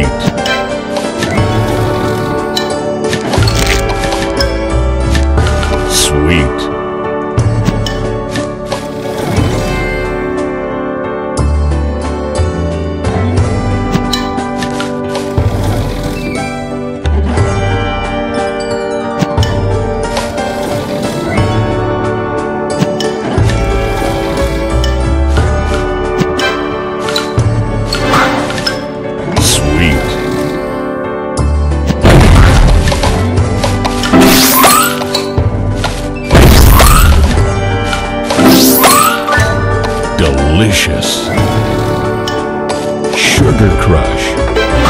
eat. Delicious Sugar Crush.